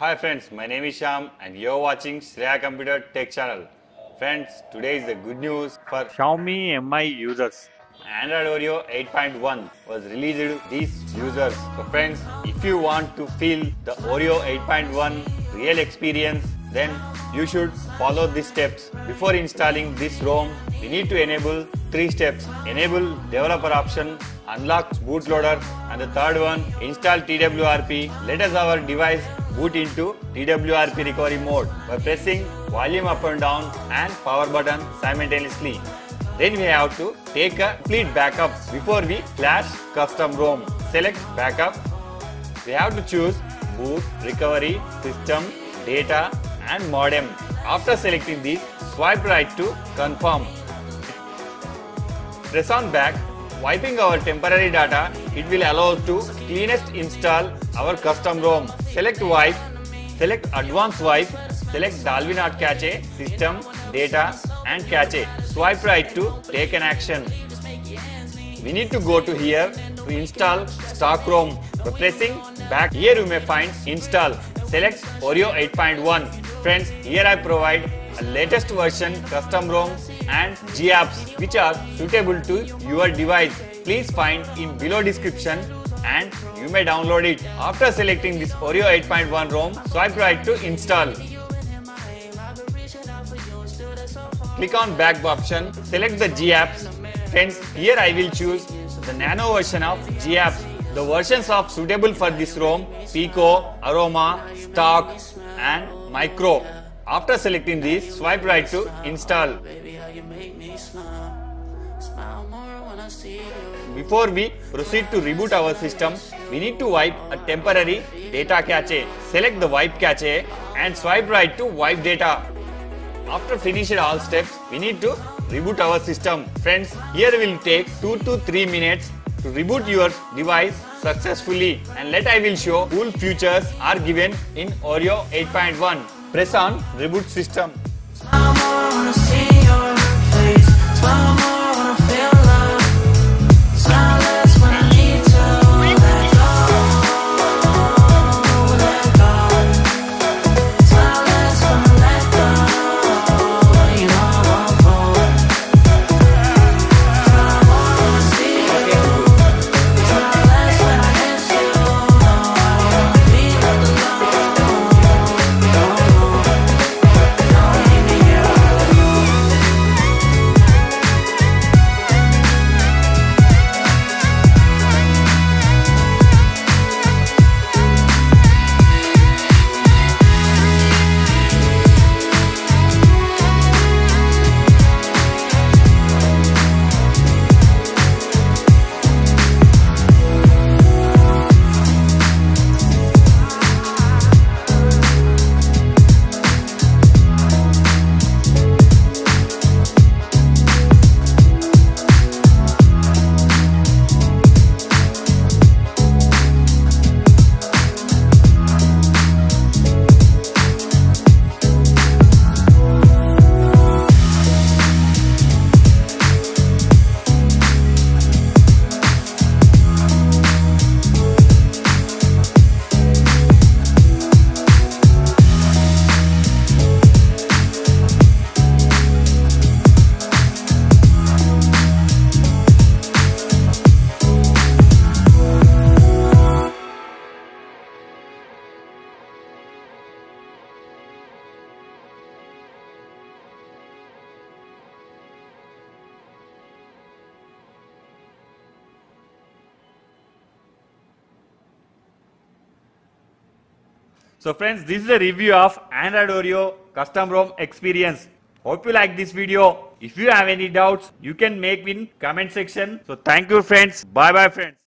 Hi friends, my name is Shyam and you are watching Shreyas Computer Tech Channel. Friends, today is the good news for Xiaomi MI users. Android Oreo 8.1 was released to these users. So friends, if you want to feel the Oreo 8.1 real experience, then you should follow these steps. Before installing this ROM, we need to enable 3 steps. Enable developer option, unlock bootloader, and the third one, install TWRP. Let us our device boot into TWRP recovery mode by pressing volume up and down and power button simultaneously. Then we have to take a complete backup before we flash custom ROM. Select backup. We have to choose boot, recovery, system, data, and modem. After selecting these, swipe right to confirm. Press on back. Wiping our temporary data, it will allow us to cleanest install our custom ROM. Select wipe, select advanced wipe, select Dalvik not cache, system, data and cache. Swipe right to take an action. We need to go to here to install stock ROM. By pressing back, here you may find install. Select Oreo 8.1. Friends, here I provide a latest version custom ROM and G-Apps which are suitable to your device. Please find in below description and you may download it. After selecting this Oreo 8.1 ROM, swipe right to install. Click on back option, select the G-Apps. Friends, here I will choose the nano version of G-Apps. The versions of suitable for this ROM, Pico, Aroma, Stock and Micro. After selecting these, swipe right to install. Before we proceed to reboot our system, we need to wipe a temporary data cache. Select the wipe cache and swipe right to wipe data. After finishing all steps, we need to reboot our system. Friends, here will take 2 to 3 minutes to reboot your device successfully. And later I will show cool features are given in Oreo 8.1. Press on reboot system. So friends, this is a review of Android Oreo custom ROM experience. Hope you like this video. If you have any doubts, you can make in comment section. So thank you friends. Bye bye friends.